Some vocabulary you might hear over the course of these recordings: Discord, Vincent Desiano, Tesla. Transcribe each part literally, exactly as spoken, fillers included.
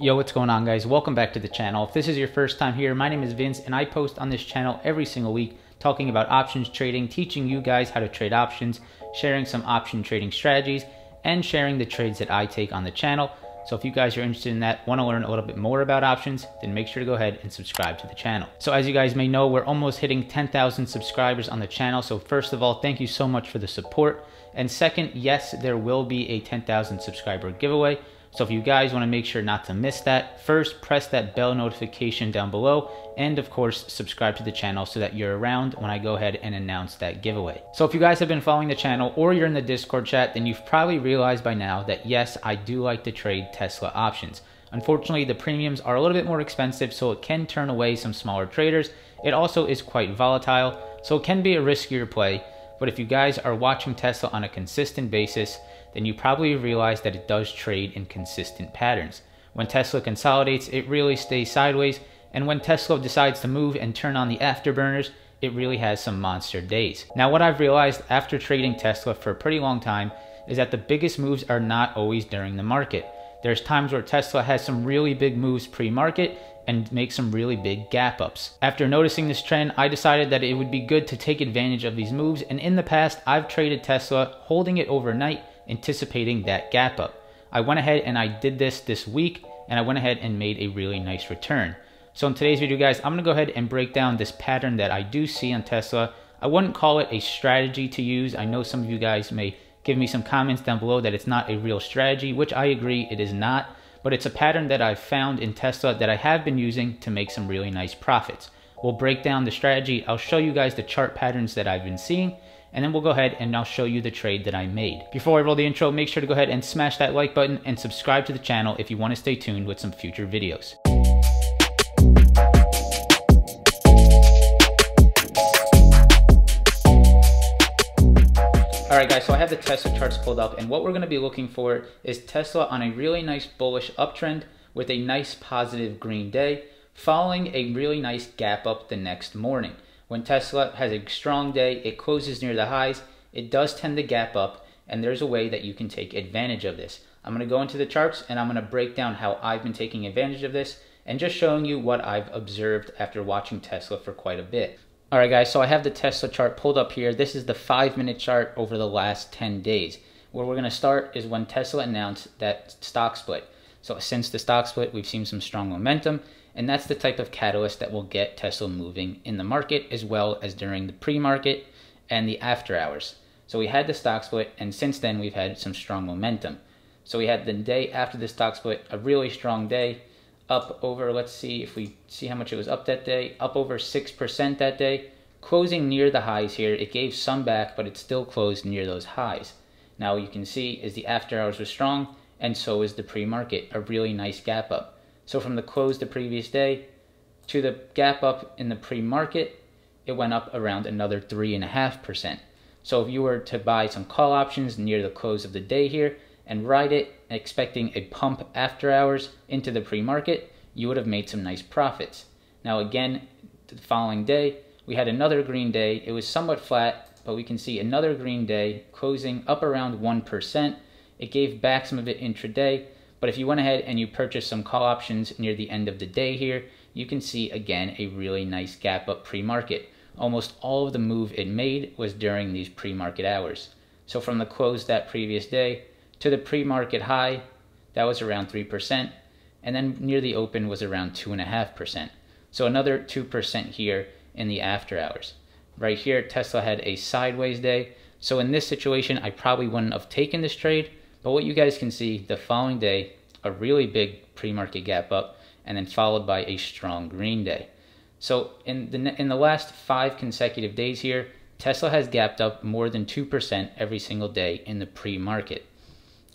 Yo, what's going on, guys? Welcome back to the channel. If this is your first time here, my name is Vince and I post on this channel every single week talking about options trading, teaching you guys how to trade options, sharing some option trading strategies, and sharing the trades that I take on the channel. So if you guys are interested in that, want to learn a little bit more about options, then make sure to go ahead and subscribe to the channel. So as you guys may know, we're almost hitting ten thousand subscribers on the channel. So first of all, thank you so much for the support. And second, yes, there will be a ten thousand subscriber giveaway. So if you guys want to make sure not to miss that, first press that bell notification down below and of course subscribe to the channel so that you're around when I go ahead and announce that giveaway. So if you guys have been following the channel or you're in the Discord chat, then you've probably realized by now that yes, I do like to trade Tesla options. Unfortunately, the premiums are a little bit more expensive, so it can turn away some smaller traders. It also is quite volatile, so it can be a riskier play. But if you guys are watching Tesla on a consistent basis, then you probably realize that it does trade in consistent patterns. When Tesla consolidates, it really stays sideways, and when Tesla decides to move and turn on the afterburners, it really has some monster days. Now, what I've realized after trading Tesla for a pretty long time is that the biggest moves are not always during the market. There's times where Tesla has some really big moves pre-market and make some really big gap ups. After noticing this trend, I decided that it would be good to take advantage of these moves, and in the past, I've traded Tesla holding it overnight, anticipating that gap up. I went ahead and I did this this week, and I went ahead and made a really nice return. So in today's video, guys, I'm gonna go ahead and break down this pattern that I do see on Tesla. I wouldn't call it a strategy to use. I know some of you guys may give me some comments down below that it's not a real strategy, which I agree it is not, but it's a pattern that I've found in Tesla that I have been using to make some really nice profits. We'll break down the strategy. I'll show you guys the chart patterns that I've been seeing, and then we'll go ahead and I'll show you the trade that I made. Before I roll the intro, make sure to go ahead and smash that like button and subscribe to the channel if you want to stay tuned with some future videos. All right, guys, so I have the Tesla charts pulled up, and what we're going to be looking for is Tesla on a really nice bullish uptrend with a nice positive green day, following a really nice gap up the next morning. When Tesla has a strong day, it closes near the highs, it does tend to gap up, and there's a way that you can take advantage of this. I'm gonna go into the charts and I'm gonna break down how I've been taking advantage of this and just showing you what I've observed after watching Tesla for quite a bit. All right, guys, so I have the Tesla chart pulled up here. This is the five minute chart over the last ten days. Where we're gonna start is when Tesla announced that stock split. So since the stock split, we've seen some strong momentum, and that's the type of catalyst that will get Tesla moving in the market as well as during the pre-market and the after hours. So we had the stock split, and since then we've had some strong momentum. So we had the day after the stock split, a really strong day, up over, let's see if we see how much it was up that day, up over six percent that day, closing near the highs here. It gave some back, but it still closed near those highs. Now you can see is the after hours were strong, and so is the pre-market, a really nice gap up. So from the close the previous day to the gap up in the pre-market, it went up around another three and a half percent. So if you were to buy some call options near the close of the day here and ride it expecting a pump after hours into the pre-market, you would have made some nice profits. Now again, the following day, we had another green day. It was somewhat flat, but we can see another green day closing up around one percent. It gave back some of it intraday. But if you went ahead and you purchased some call options near the end of the day here, you can see again a really nice gap up pre-market. Almost all of the move it made was during these pre-market hours. So from the close that previous day to the pre-market high, that was around three percent, and then near the open was around two point five percent. So another two percent here in the after hours. Right here, Tesla had a sideways day. So in this situation, I probably wouldn't have taken this trade. But what you guys can see, the following day, a really big pre-market gap up, and then followed by a strong green day. So in the, in the last five consecutive days here, Tesla has gapped up more than two percent every single day in the pre-market.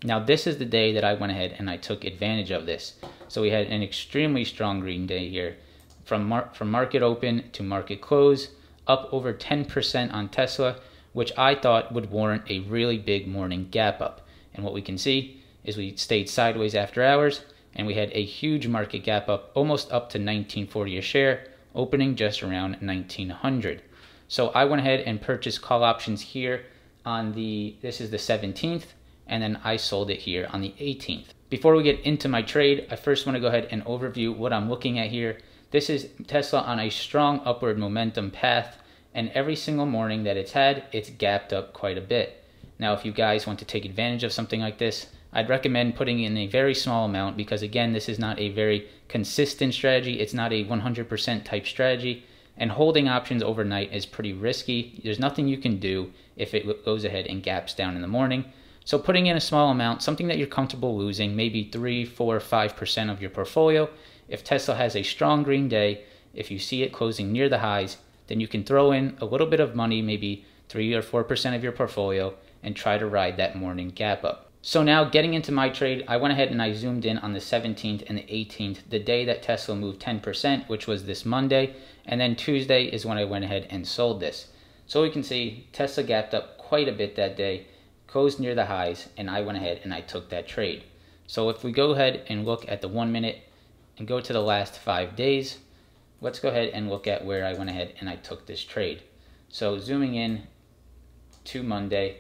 Now this is the day that I went ahead and I took advantage of this. So we had an extremely strong green day here. From, mar from market open to market close, up over ten percent on Tesla, which I thought would warrant a really big morning gap up. And what we can see is we stayed sideways after hours, and we had a huge market gap up, almost up to nineteen forty a share, opening just around nineteen hundred. So I went ahead and purchased call options here on the, this is the seventeenth, and then I sold it here on the eighteenth. Before we get into my trade, I first want to go ahead and overview what I'm looking at here. This is Tesla on a strong upward momentum path, and every single morning that it's had, it's gapped up quite a bit. Now, if you guys want to take advantage of something like this, I'd recommend putting in a very small amount because, again, this is not a very consistent strategy. It's not a one hundred percent type strategy, and holding options overnight is pretty risky. There's nothing you can do if it goes ahead and gaps down in the morning. So putting in a small amount, something that you're comfortable losing, maybe three, four, five percent of your portfolio. If Tesla has a strong green day, if you see it closing near the highs, then you can throw in a little bit of money, maybe three or four percent of your portfolio, and try to ride that morning gap up. So now getting into my trade, I went ahead and I zoomed in on the seventeenth and the eighteenth, the day that Tesla moved ten percent, which was this Monday, and then Tuesday is when I went ahead and sold this. So we can see Tesla gapped up quite a bit that day, closed near the highs, and I went ahead and I took that trade. So if we go ahead and look at the one minute and go to the last five days, let's go ahead and look at where I went ahead and I took this trade. So zooming in to Monday,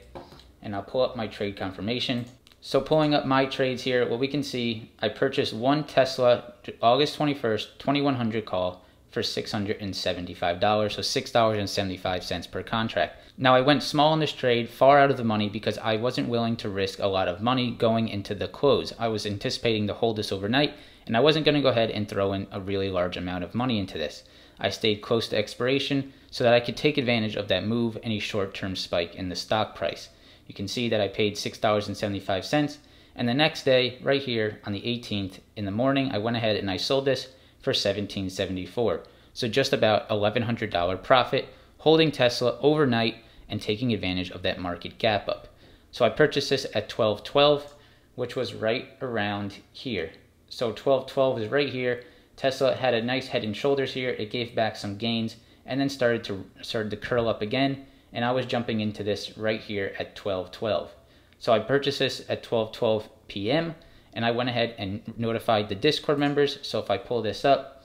and I'll pull up my trade confirmation. So pulling up my trades here, what we can see, I purchased one Tesla August twenty-first, twenty-one hundred call for six hundred seventy-five dollars, so six dollars and seventy-five cents per contract. Now I went small in this trade, far out of the money, because I wasn't willing to risk a lot of money going into the close. I was anticipating to hold this overnight, and I wasn't gonna go ahead and throw in a really large amount of money into this. I stayed close to expiration so that I could take advantage of that move and a short-term spike in the stock price. You can see that I paid six dollars and seventy-five cents, and the next day, right here on the eighteenth in the morning, I went ahead and I sold this for seventeen seventy-four. So just about eleven hundred dollars profit, holding Tesla overnight and taking advantage of that market gap up. So I purchased this at twelve twelve, which was right around here. So twelve twelve is right here. Tesla had a nice head and shoulders here. It gave back some gains and then started to started to curl up again. And I was jumping into this right here at twelve twelve. So I purchased this at twelve twelve p m and I went ahead and notified the Discord members. So if I pull this up,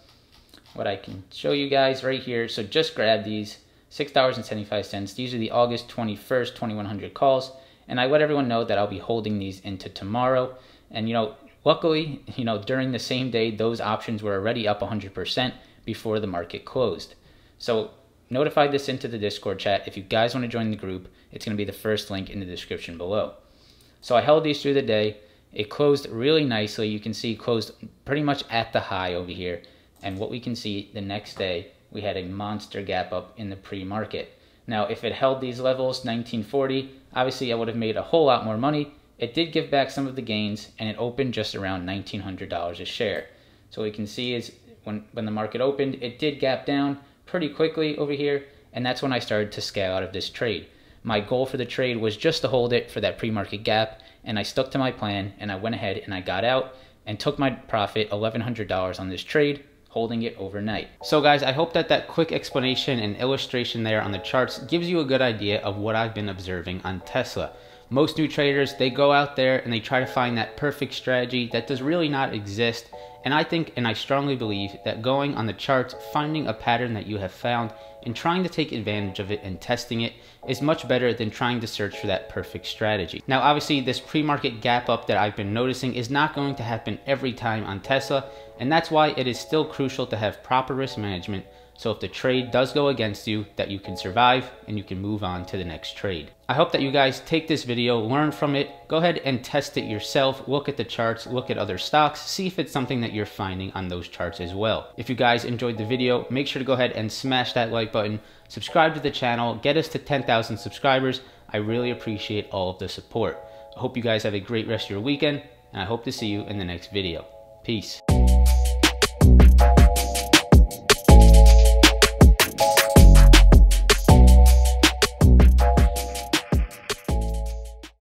what I can show you guys right here. So just grab these six dollars and seventy-five cents. These are the August twenty-first, twenty-one hundred calls. And I let everyone know that I'll be holding these into tomorrow. And, you know, luckily, you know, during the same day, those options were already up one hundred percent before the market closed. So notify this into the Discord chat. If you guys want to join the group, it's going to be the first link in the description below. So I held these through the day. It closed really nicely. You can see it closed pretty much at the high over here. And what we can see the next day, we had a monster gap up in the pre-market. Now, if it held these levels, nineteen forty, obviously I would have made a whole lot more money. It did give back some of the gains, and it opened just around nineteen hundred dollars a share. So what we can see is when, when the market opened, it did gap down pretty quickly over here, and that's when I started to scale out of this trade. My goal for the trade was just to hold it for that pre-market gap, and I stuck to my plan, and I went ahead and I got out and took my profit, eleven hundred dollars on this trade, holding it overnight. So guys, I hope that that quick explanation and illustration there on the charts gives you a good idea of what I've been observing on Tesla. Most new traders, they go out there and they try to find that perfect strategy that does really not exist. And I think, and I strongly believe, that going on the charts, finding a pattern that you have found and trying to take advantage of it and testing it is much better than trying to search for that perfect strategy. Now, obviously this pre-market gap up that I've been noticing is not going to happen every time on Tesla. And that's why it is still crucial to have proper risk management. So if the trade does go against you, that you can survive and you can move on to the next trade. I hope that you guys take this video, learn from it, go ahead and test it yourself, look at the charts, look at other stocks, see if it's something that you're finding on those charts as well. If you guys enjoyed the video, make sure to go ahead and smash that like button, subscribe to the channel, get us to ten thousand subscribers. I really appreciate all of the support. I hope you guys have a great rest of your weekend, and I hope to see you in the next video. Peace.